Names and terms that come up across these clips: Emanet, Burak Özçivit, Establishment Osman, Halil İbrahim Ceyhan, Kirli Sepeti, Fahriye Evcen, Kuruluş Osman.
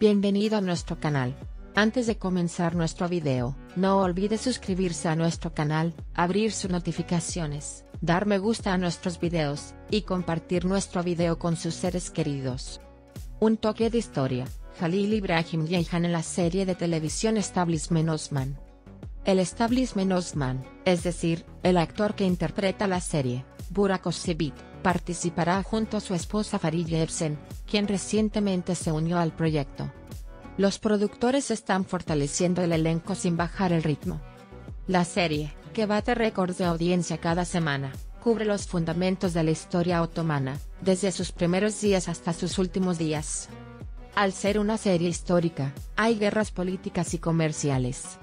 Bienvenido a nuestro canal. Antes de comenzar nuestro video, no olvide suscribirse a nuestro canal, abrir sus notificaciones, dar me gusta a nuestros videos, y compartir nuestro video con sus seres queridos. Un toque de historia, Halil İbrahim Ceyhan en la serie de televisión Establishment Osman. El Establishment Osman, es decir, el actor que interpreta la serie, Burak Özçivit, participará junto a su esposa Fahriye Evcen, quien recientemente se unió al proyecto. Los productores están fortaleciendo el elenco sin bajar el ritmo. La serie, que bate récords de audiencia cada semana, cubre los fundamentos de la historia otomana, desde sus primeros días hasta sus últimos días. Al ser una serie histórica, hay guerras políticas y comerciales.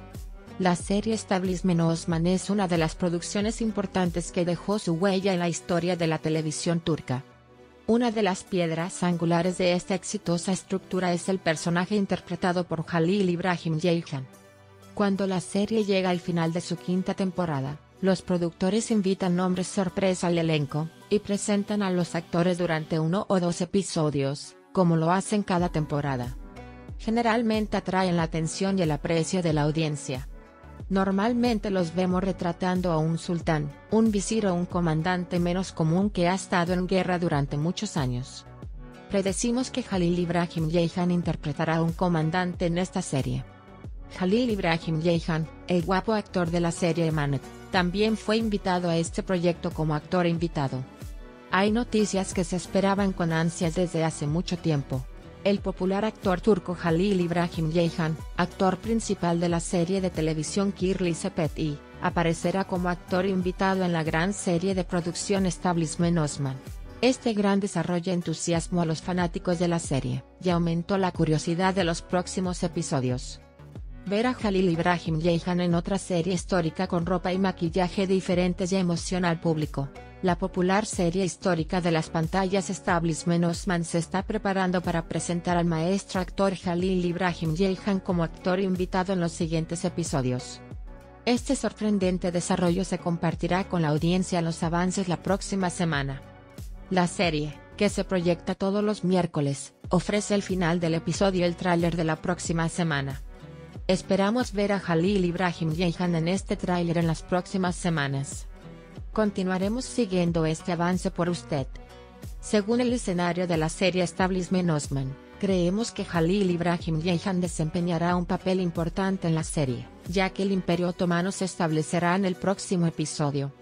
La serie Establishment Osman es una de las producciones importantes que dejó su huella en la historia de la televisión turca. Una de las piedras angulares de esta exitosa estructura es el personaje interpretado por Halil İbrahim Ceyhan. Cuando la serie llega al final de su quinta temporada, los productores invitan nombres sorpresa al elenco, y presentan a los actores durante 1 o 2 episodios, como lo hacen cada temporada. Generalmente atraen la atención y el aprecio de la audiencia. Normalmente los vemos retratando a un sultán, un visir o un comandante menos común que ha estado en guerra durante muchos años. Predecimos que Halil İbrahim Ceyhan interpretará a un comandante en esta serie. Halil İbrahim Ceyhan, el guapo actor de la serie Emanet, también fue invitado a este proyecto como actor invitado. Hay noticias que se esperaban con ansias desde hace mucho tiempo. El popular actor turco Halil İbrahim Ceyhan, actor principal de la serie de televisión Kirli Sepeti, aparecerá como actor invitado en la gran serie de producción Establishment Osman. Este gran desarrollo entusiasmó a los fanáticos de la serie, y aumentó la curiosidad de los próximos episodios. Ver a Halil İbrahim Ceyhan en otra serie histórica con ropa y maquillaje diferentes ya emociona al público. La popular serie histórica de las pantallas Establishment Osman se está preparando para presentar al maestro actor Halil İbrahim Ceyhan como actor invitado en los siguientes episodios. Este sorprendente desarrollo se compartirá con la audiencia en los avances la próxima semana. La serie, que se proyecta todos los miércoles, ofrece el final del episodio y el tráiler de la próxima semana. Esperamos ver a Halil İbrahim Ceyhan en este tráiler en las próximas semanas. Continuaremos siguiendo este avance por usted. Según el escenario de la serie Establishment Osman, creemos que Halil İbrahim Ceyhan desempeñará un papel importante en la serie, ya que el Imperio Otomano se establecerá en el próximo episodio.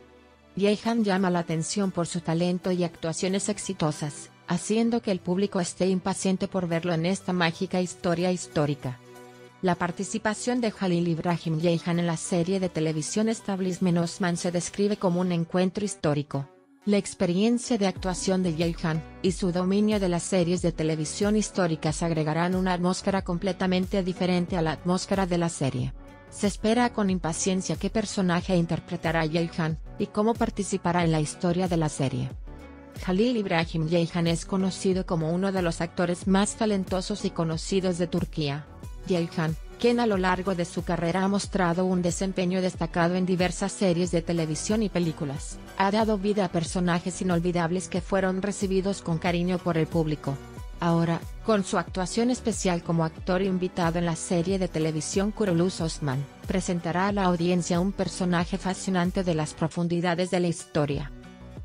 Ceyhan llama la atención por su talento y actuaciones exitosas, haciendo que el público esté impaciente por verlo en esta mágica historia histórica. La participación de Halil İbrahim Ceyhan en la serie de televisión Establishment Osman se describe como un encuentro histórico. La experiencia de actuación de Ceyhan, y su dominio de las series de televisión históricas agregarán una atmósfera completamente diferente a la atmósfera de la serie. Se espera con impaciencia qué personaje interpretará Ceyhan, y cómo participará en la historia de la serie. Halil İbrahim Ceyhan es conocido como uno de los actores más talentosos y conocidos de Turquía. Ceyhan, quien a lo largo de su carrera ha mostrado un desempeño destacado en diversas series de televisión y películas, ha dado vida a personajes inolvidables que fueron recibidos con cariño por el público. Ahora, con su actuación especial como actor invitado en la serie de televisión Kuruluş Osman, presentará a la audiencia un personaje fascinante de las profundidades de la historia.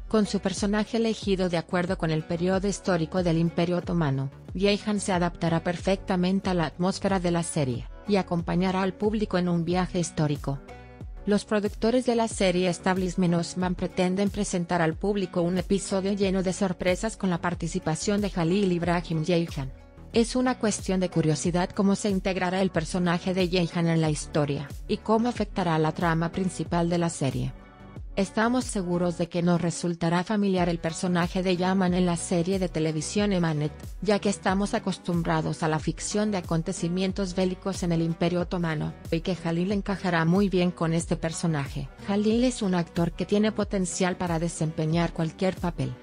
Con su personaje elegido de acuerdo con el periodo histórico del Imperio Otomano, Ceyhan se adaptará perfectamente a la atmósfera de la serie, y acompañará al público en un viaje histórico. Los productores de la serie Establishment Osman pretenden presentar al público un episodio lleno de sorpresas con la participación de Halil İbrahim Ceyhan. Es una cuestión de curiosidad cómo se integrará el personaje de Ceyhan en la historia, y cómo afectará a la trama principal de la serie. Estamos seguros de que nos resultará familiar el personaje de Yaman en la serie de televisión Emanet, ya que estamos acostumbrados a la ficción de acontecimientos bélicos en el Imperio Otomano, y que Halil encajará muy bien con este personaje. Halil es un actor que tiene potencial para desempeñar cualquier papel.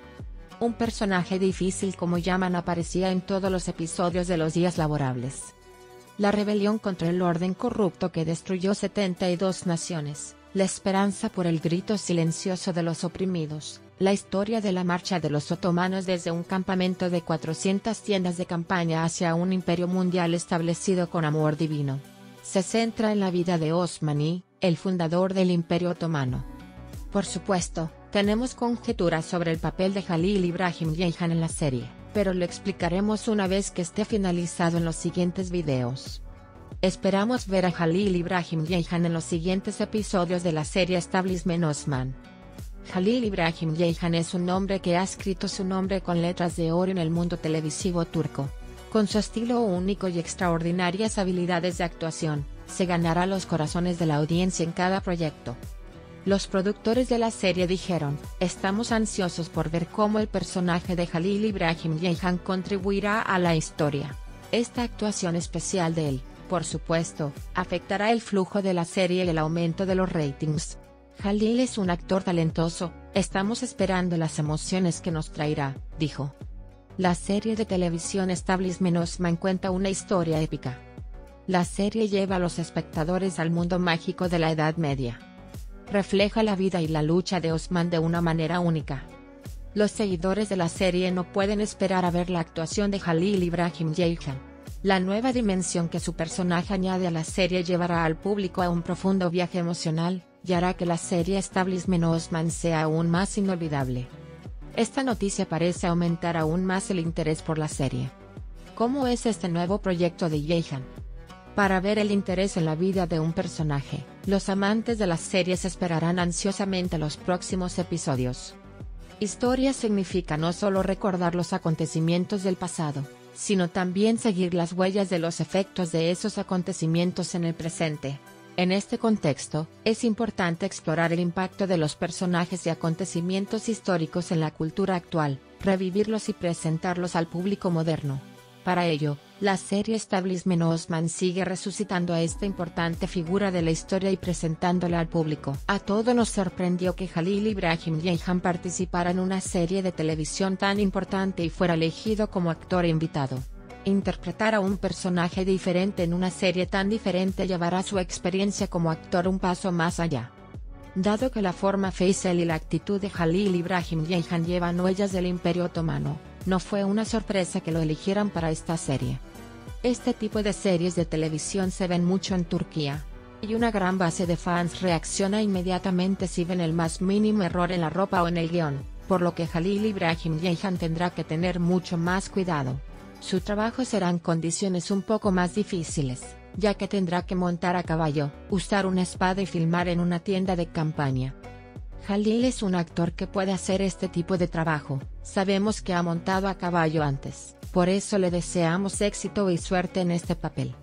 Un personaje difícil como Yaman aparecía en todos los episodios de los días laborables. La rebelión contra el orden corrupto que destruyó 72 naciones. La esperanza por el grito silencioso de los oprimidos, La historia de la marcha de los otomanos desde un campamento de 400 tiendas de campaña hacia un imperio mundial establecido con amor divino. Se centra en la vida de Osmani, el fundador del Imperio Otomano. Por supuesto, tenemos conjeturas sobre el papel de Halil İbrahim Ceyhan en la serie, pero lo explicaremos una vez que esté finalizado en los siguientes videos. Esperamos ver a Halil İbrahim Ceyhan en los siguientes episodios de la serie Establishment Osman. Halil İbrahim Ceyhan es un hombre que ha escrito su nombre con letras de oro en el mundo televisivo turco. Con su estilo único y extraordinarias habilidades de actuación, se ganará los corazones de la audiencia en cada proyecto. Los productores de la serie dijeron, "Estamos ansiosos por ver cómo el personaje de Halil İbrahim Ceyhan contribuirá a la historia. Esta actuación especial de él, por supuesto, afectará el flujo de la serie y el aumento de los ratings. Halil es un actor talentoso, estamos esperando las emociones que nos traerá", dijo. La serie de televisión Establishment Osman cuenta una historia épica. La serie lleva a los espectadores al mundo mágico de la Edad Media. Refleja la vida y la lucha de Osman de una manera única. Los seguidores de la serie no pueden esperar a ver la actuación de Halil İbrahim Ceyhan. La nueva dimensión que su personaje añade a la serie llevará al público a un profundo viaje emocional, y hará que la serie Establishment Osman sea aún más inolvidable. Esta noticia parece aumentar aún más el interés por la serie. ¿Cómo es este nuevo proyecto de Ceyhan? Para ver el interés en la vida de un personaje, los amantes de las series esperarán ansiosamente los próximos episodios. Historia significa no solo recordar los acontecimientos del pasado, sino también seguir las huellas de los efectos de esos acontecimientos en el presente. En este contexto, es importante explorar el impacto de los personajes y acontecimientos históricos en la cultura actual, revivirlos y presentarlos al público moderno. Para ello, la serie Establishment Osman sigue resucitando a esta importante figura de la historia y presentándola al público. A todos nos sorprendió que Halil İbrahim Ceyhan participara en una serie de televisión tan importante y fuera elegido como actor invitado. Interpretar a un personaje diferente en una serie tan diferente llevará su experiencia como actor un paso más allá. Dado que la forma facial y la actitud de Halil İbrahim Ceyhan llevan huellas del Imperio Otomano, no fue una sorpresa que lo eligieran para esta serie. Este tipo de series de televisión se ven mucho en Turquía, y una gran base de fans reacciona inmediatamente si ven el más mínimo error en la ropa o en el guión, por lo que Halil İbrahim Ceyhan tendrá que tener mucho más cuidado. Su trabajo será en condiciones un poco más difíciles, ya que tendrá que montar a caballo, usar una espada y filmar en una tienda de campaña. Halil es un actor que puede hacer este tipo de trabajo, sabemos que ha montado a caballo antes, por eso le deseamos éxito y suerte en este papel.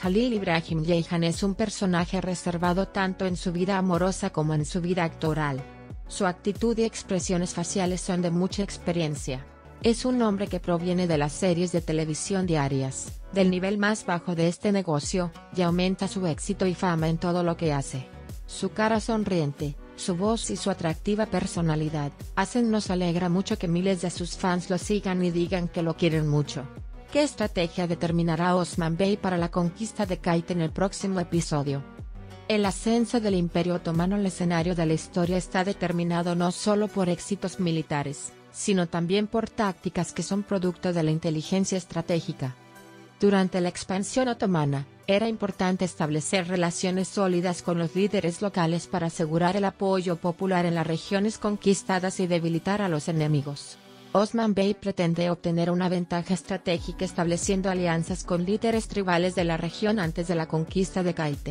Halil İbrahim Ceyhan es un personaje reservado tanto en su vida amorosa como en su vida actoral. Su actitud y expresiones faciales son de mucha experiencia. Es un hombre que proviene de las series de televisión diarias, del nivel más bajo de este negocio, y aumenta su éxito y fama en todo lo que hace. Su cara sonriente, su voz y su atractiva personalidad, hacen nos alegra mucho que miles de sus fans lo sigan y digan que lo quieren mucho. ¿Qué estrategia determinará Osman Bey para la conquista de Kayt en el próximo episodio? El ascenso del Imperio Otomano al escenario de la historia está determinado no solo por éxitos militares, sino también por tácticas que son producto de la inteligencia estratégica. Durante la expansión otomana, era importante establecer relaciones sólidas con los líderes locales para asegurar el apoyo popular en las regiones conquistadas y debilitar a los enemigos. Osman Bey pretende obtener una ventaja estratégica estableciendo alianzas con líderes tribales de la región antes de la conquista de Kayt.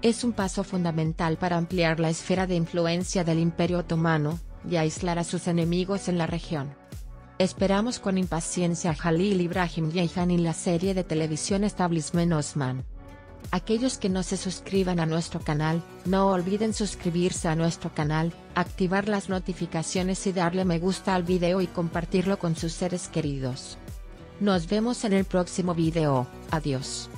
Es un paso fundamental para ampliar la esfera de influencia del Imperio Otomano, y aislar a sus enemigos en la región. Esperamos con impaciencia a Halil İbrahim Ceyhan en la serie de televisión Establishment Osman. Aquellos que no se suscriban a nuestro canal, no olviden suscribirse a nuestro canal, activar las notificaciones y darle me gusta al video y compartirlo con sus seres queridos. Nos vemos en el próximo video, adiós.